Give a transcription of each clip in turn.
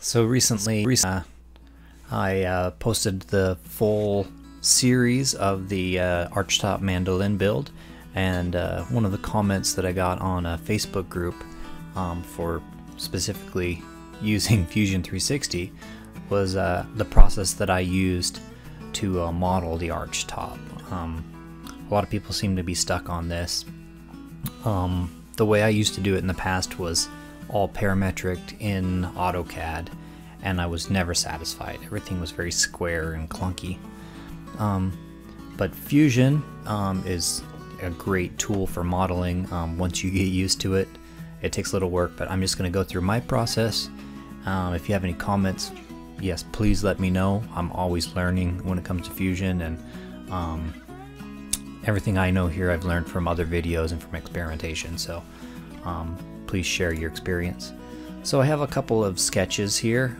So recently I posted the full series of the Archtop mandolin build, and one of the comments that I got on a Facebook group for specifically using Fusion 360 was the process that I used to model the Archtop. A lot of people seem to be stuck on this. The way I used to do it in the past was all parametric in AutoCAD, and I was never satisfied. Everything was very square and clunky. But Fusion is a great tool for modeling once you get used to it. It takes a little work, but I'm just going to go through my process. If you have any comments, yes, please let me know. I'm always learning when it comes to Fusion, and everything I know here I've learned from other videos and from experimentation, so please share your experience. So I have a couple of sketches here.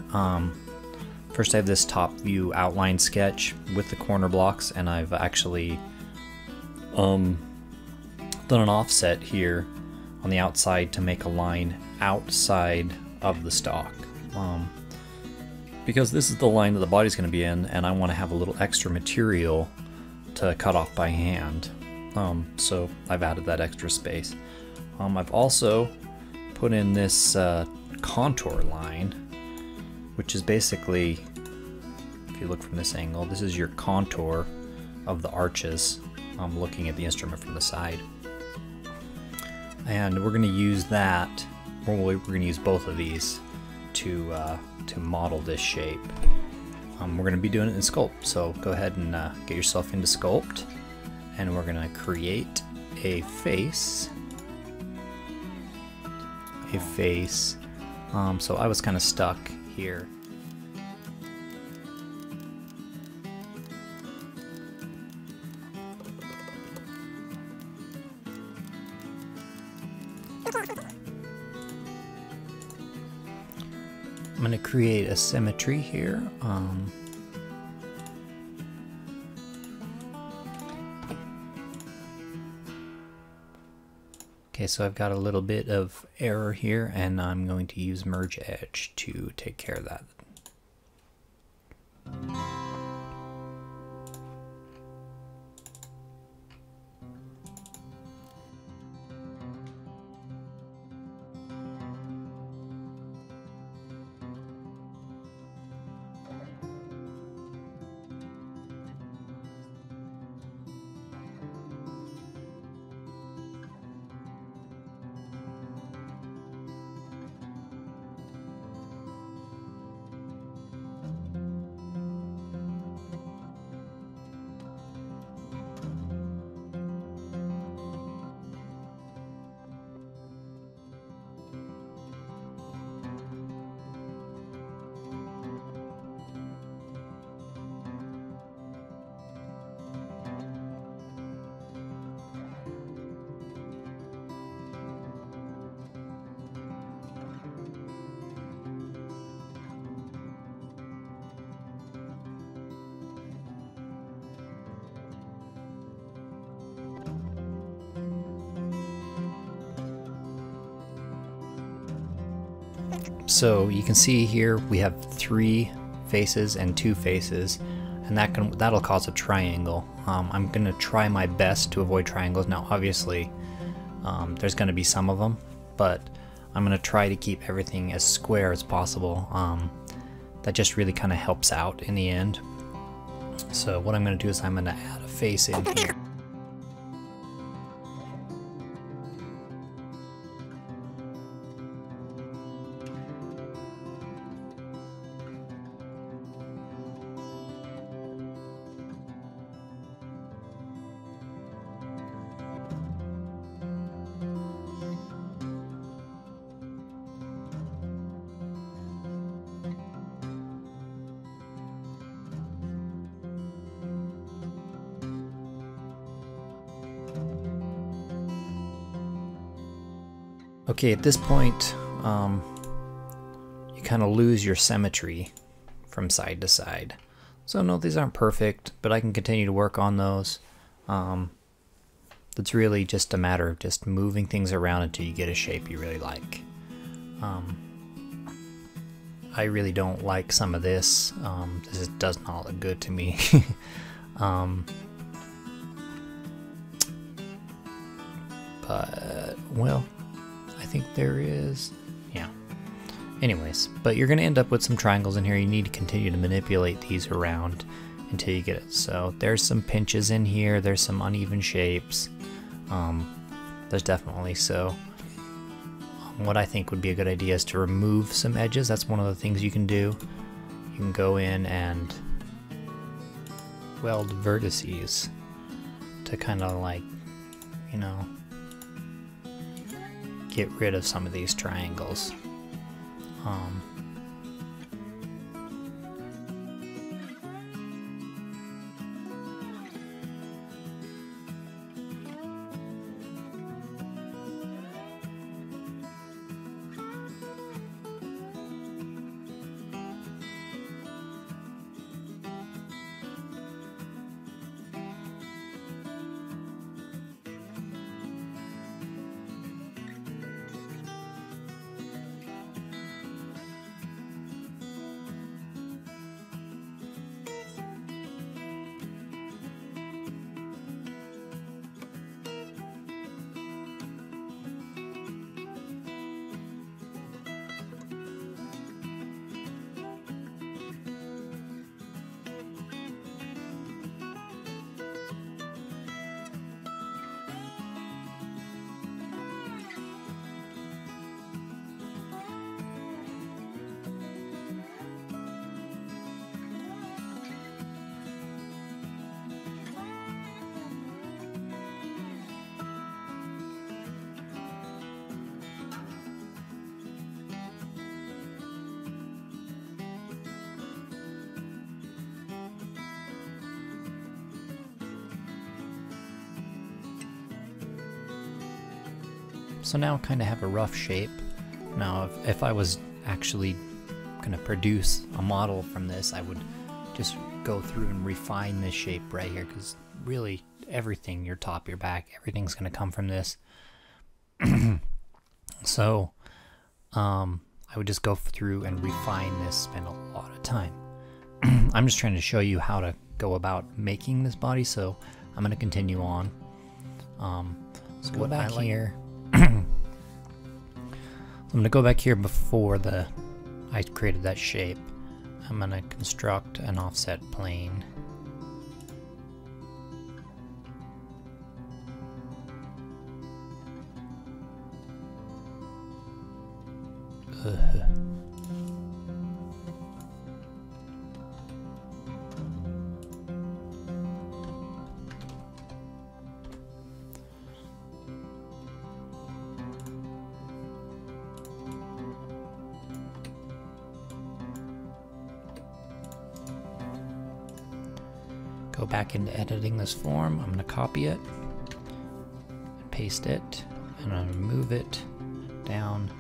First I have this top view outline sketch with the corner blocks, and I've actually done an offset here on the outside to make a line outside of the stock. Because this is the line that the body's going to be in, and I want to have a little extra material to cut off by hand. So I've added that extra space. I've also put in this contour line, which is basically, if you look from this angle, this is your contour of the arches. I'm looking at the instrument from the side. And we're going to use that, or we're going to use both of these to model this shape. We're going to be doing it in Sculpt, so go ahead and get yourself into Sculpt, and we're going to create a face. So I was kind of stuck here. I'm going to create a symmetry here. Okay, so I've got a little bit of error here, and I'm going to use Merge Edge to take care of that. So you can see here we have three faces and two faces, and that'll cause a triangle. I'm going to try my best to avoid triangles. Now obviously there's going to be some of them, but I'm going to try to keep everything as square as possible. That just really kind of helps out in the end. So what I'm going to do is I'm going to add a face in here. Okay, at this point, you kind of lose your symmetry from side to side. So no, these aren't perfect, but I can continue to work on those. It's really just a matter of just moving things around until you get a shape you really like. I really don't like some of this. This just does not look good to me. But, well, I think there is, yeah. Anyways, but you're going to end up with some triangles in here. You need to continue to manipulate these around until you get it. So there's some pinches in here. There's some uneven shapes. There's definitely, so what I think would be a good idea is to remove some edges. That's one of the things you can do. You can go in and weld vertices to kind of like, you know, get rid of some of these triangles. So now kind of have a rough shape. Now if I was actually gonna produce a model from this, I would just go through and refine this shape right here, because really everything, your top, your back, everything's gonna come from this. So I would just go through and refine this, spend a lot of time. I'm just trying to show you how to go about making this body, so I'm gonna continue on. So go back here. I'm going to go back here before I created that shape. I'm going to construct an offset plane. Go back into editing this form. I'm going to copy it, and paste it, and I'm going to move it down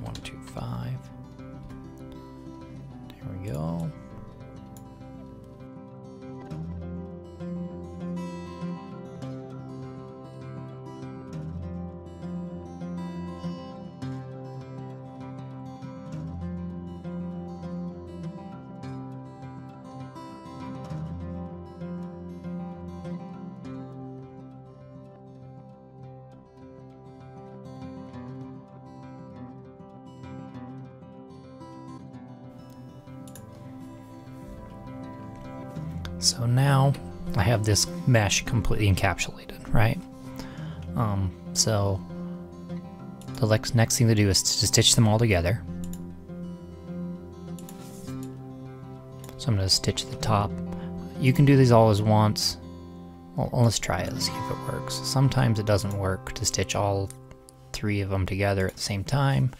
1.125. There we go. So now I have this mesh completely encapsulated, right? So the next thing to do is to stitch them all together. So I'm going to stitch the top. You can do these all as once. Well, let's try it, let's see if it works. Sometimes it doesn't work to stitch all three of them together at the same time.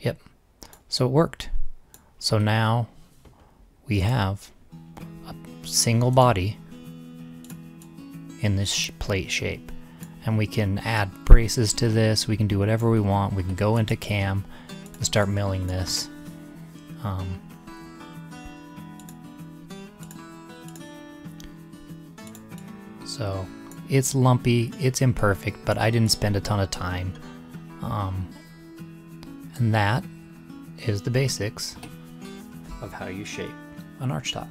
Yep, so it worked. So now we have a single body in this plate shape, and we can add braces to this. We can do whatever we want. We can go into CAM and start milling this. So it's lumpy, it's imperfect, but I didn't spend a ton of time And that is the basics of how you shape an archtop.